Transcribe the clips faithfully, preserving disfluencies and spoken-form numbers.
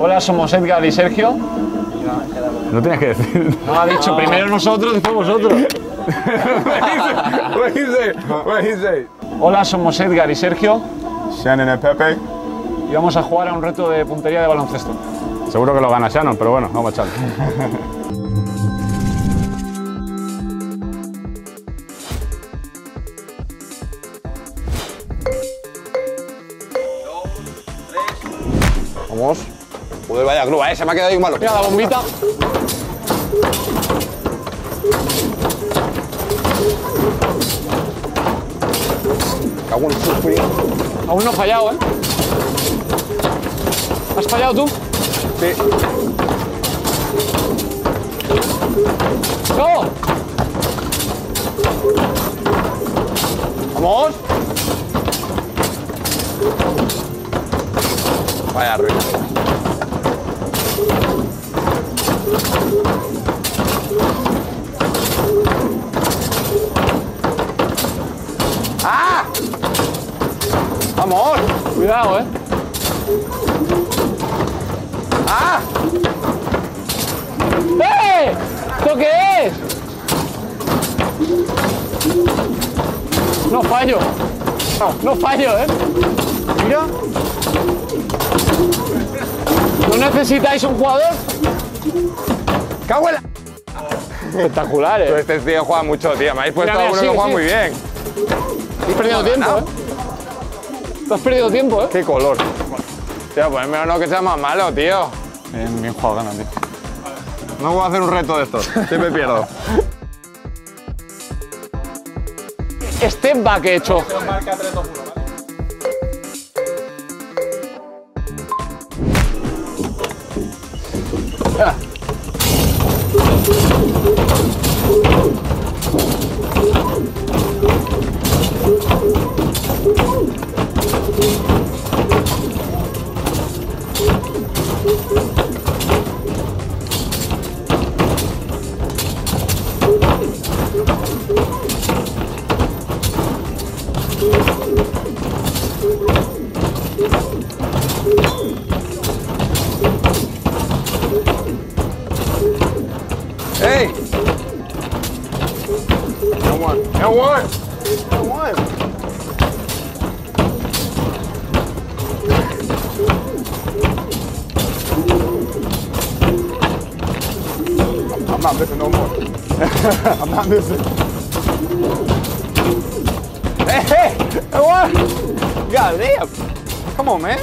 Hola, somos Edgar y Sergio. No tienes que decir. No, ha dicho primero nosotros, después vosotros. What he say? What he say? Hola, somos Edgar y Sergio. Shannon y Pepe. Y vamos a jugar a un reto de puntería de baloncesto. Seguro que lo gana Shannon, pero bueno, vamos a echarle. Vamos. Joder, vaya grúa, eh. Se me ha quedado ahí malo. Mira la bombita. Cago en el sufrir. Aún no he fallado, eh. ¿Has fallado tú? Sí. ¡No! ¡Vamos! Vaya ruina. ¡Ah! ¡Vamos! Cuidado, eh. ¡Ah! ¡Eh! ¿Esto qué es? No fallo. No, no fallo, ¿eh? Mira. ¿No necesitáis un jugador? ¡Cago en la! Espectacular, ¿eh? Este tío juega mucho, tío. Me habéis puesto mira, mira, a uno sí, que juega sí. Muy bien. Has perdido tiempo, ¿eh? Te has perdido tiempo, ¿eh? ¡Qué color! Tío, ponme uno que sea más malo, tío. Bien, bien jugado, ganas, tío. No voy a hacer un reto de estos. Siempre pierdo. Step back he hecho. Ah. Hey! No one. No one. No one. I'm, I'm not missing no more. I'm not missing. Hey, hey! No one! God damn! Come on, man.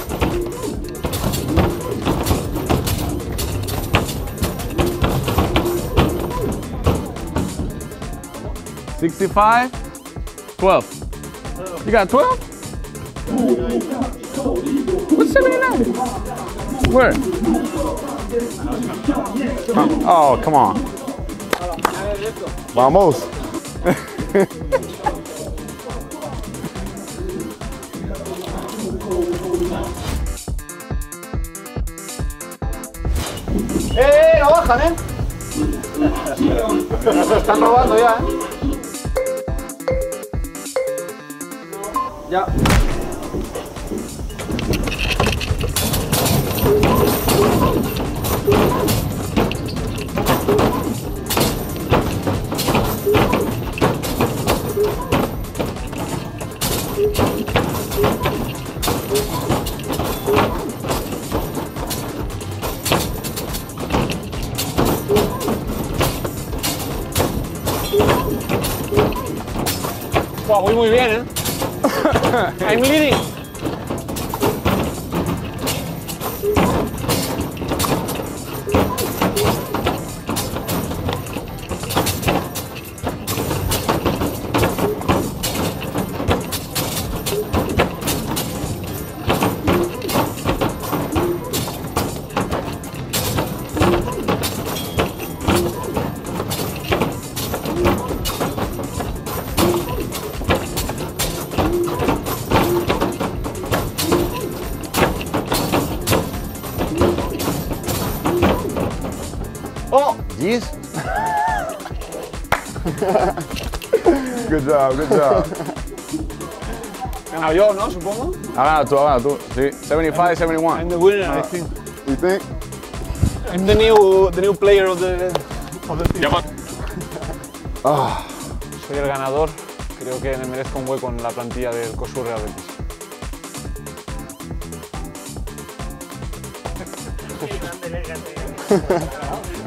sixty-five, twelve. You got twelve? What's seventy-nine? Where? Oh, come on. Vamos. Eh, no bajan, eh. Se están robando ya, eh. Ya. Wow, voy muy bien, ¿eh? I'm leading. Yes. Good job, good job. Ganado yo, ¿no? Supongo. Ah, tú, ah, tú. Sí. seventy-five, seventy-one. I'm the winner, I think. we think. I'm the new the new player of the of the team. Ah. Soy el ganador. Creo que me merezco un hueco en la plantilla del Coosur Real Betis.